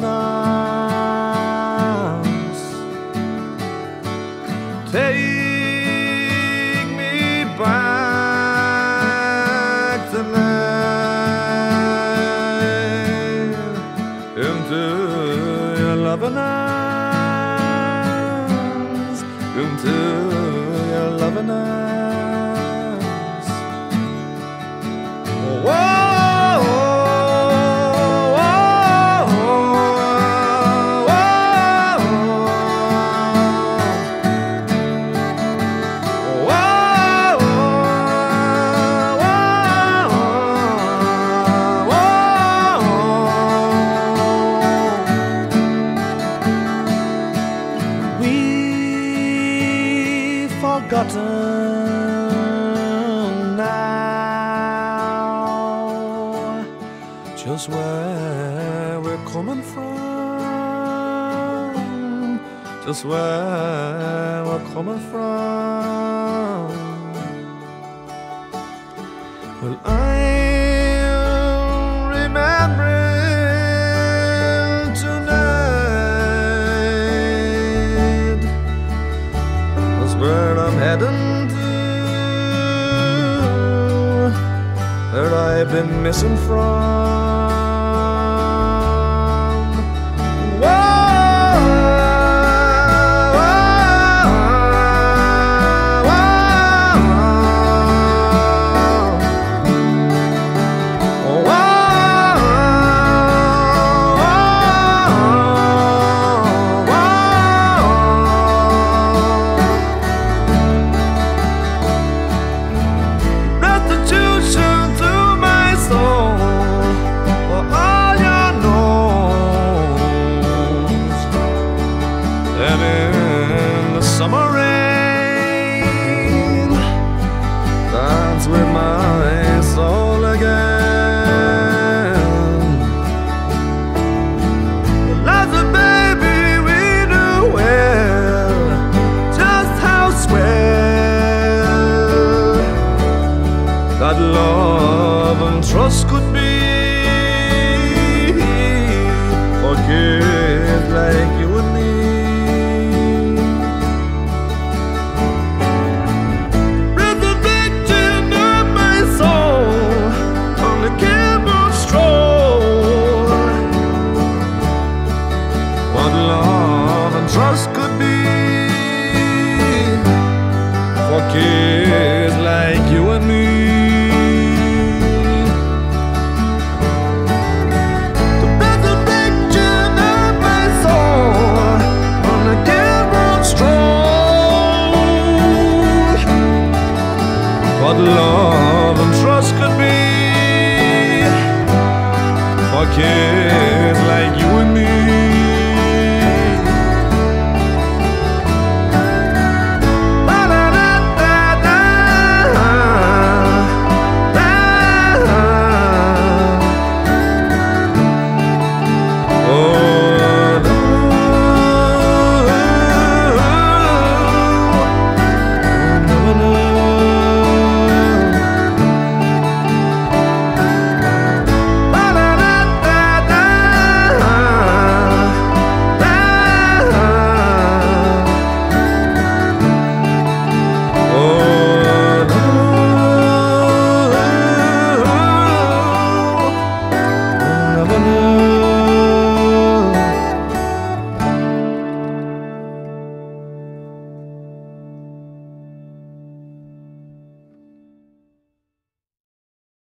provenance. Take me back to life, into your provenance, into your provenance. Whoa. Forgotten now just where we're coming from, just where we're coming from. Well, I'm remembering tonight, that's where I'm heading. That I've been missing from. That love and trust could be for kids like you and me. Read the legend of my soul on the camel stroll. What love and trust could be.